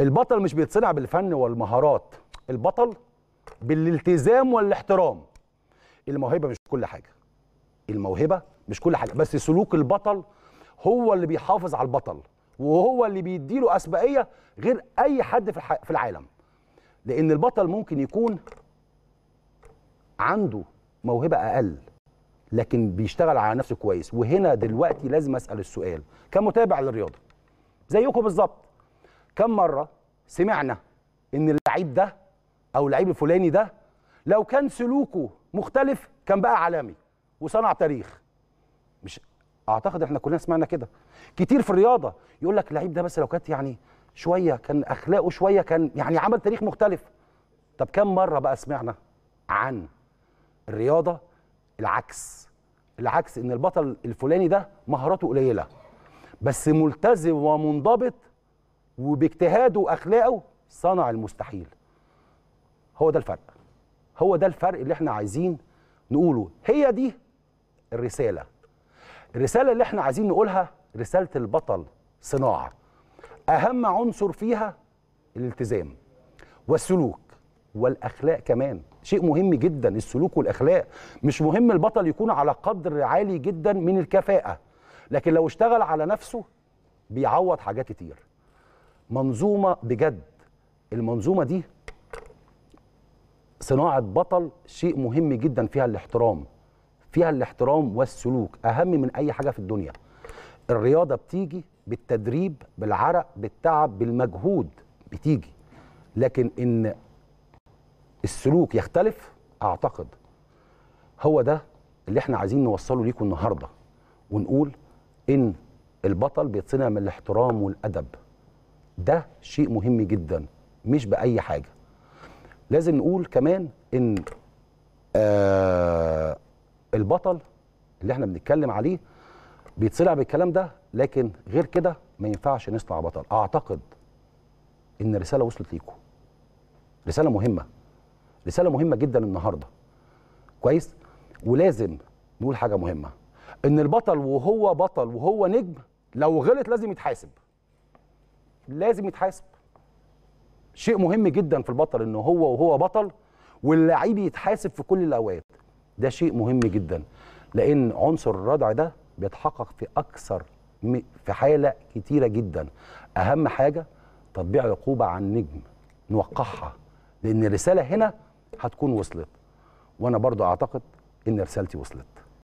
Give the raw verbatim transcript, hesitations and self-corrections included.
البطل مش بيتصنع بالفن والمهارات، البطل بالالتزام والاحترام. الموهبة مش كل حاجة، الموهبة مش كل حاجة، بس سلوك البطل هو اللي بيحافظ على البطل، وهو اللي بيديله أسبقية غير أي حد في العالم. لأن البطل ممكن يكون عنده موهبة أقل لكن بيشتغل على نفسه كويس. وهنا دلوقتي لازم أسأل السؤال كمتابع للرياضة زيكم بالظبط، كم مرة سمعنا إن اللعيب ده أو اللعيب الفلاني ده لو كان سلوكه مختلف كان بقى عالمي وصنع تاريخ؟ مش أعتقد إحنا كلنا سمعنا كده كتير في الرياضة، يقول لك اللعيب ده بس لو كانت يعني شوية كان أخلاقه شوية كان يعني عمل تاريخ مختلف. طب كم مرة بقى سمعنا عن الرياضة العكس؟ العكس إن البطل الفلاني ده مهاراته قليلة بس ملتزم ومنضبط وباجتهاده وأخلاقه صنع المستحيل. هو ده الفرق، هو ده الفرق اللي احنا عايزين نقوله. هي دي الرسالة، الرسالة اللي احنا عايزين نقولها، رسالة البطل صناعة، أهم عنصر فيها الالتزام والسلوك والأخلاق. كمان شيء مهم جدا السلوك والأخلاق، مش مهم البطل يكون على قدر عالي جدا من الكفاءة، لكن لو اشتغل على نفسه بيعوض حاجات كتير. منظومة بجد، المنظومة دي صناعة بطل شيء مهم جدا فيها الاحترام، فيها الاحترام والسلوك أهم من أي حاجة في الدنيا. الرياضة بتيجي بالتدريب، بالعرق، بالتعب، بالمجهود بتيجي، لكن إن السلوك يختلف أعتقد هو ده اللي احنا عايزين نوصله ليكم النهاردة، ونقول إن البطل بيتصنع من الاحترام والأدب. ده شيء مهم جدا مش بأي حاجة. لازم نقول كمان إن آه البطل اللي احنا بنتكلم عليه بيتصنع بالكلام ده، لكن غير كده ما ينفعش نصنع بطل. أعتقد إن الرسالة وصلت ليكم، رسالة مهمة، رسالة مهمة جدا النهاردة. كويس؟ ولازم نقول حاجة مهمة، إن البطل وهو بطل وهو نجم لو غلط لازم يتحاسب، لازم يتحاسب. شيء مهم جدا في البطل إنه هو وهو بطل واللاعب يتحاسب في كل الأوقات. ده شيء مهم جدا، لأن عنصر الردع ده بيتحقق في أكثر في حالة كتيرة جدا. أهم حاجة تطبيع عقوبة عن النجم نوقعها، لأن الرسالة هنا هتكون وصلت، وأنا برضو أعتقد إن رسالتي وصلت.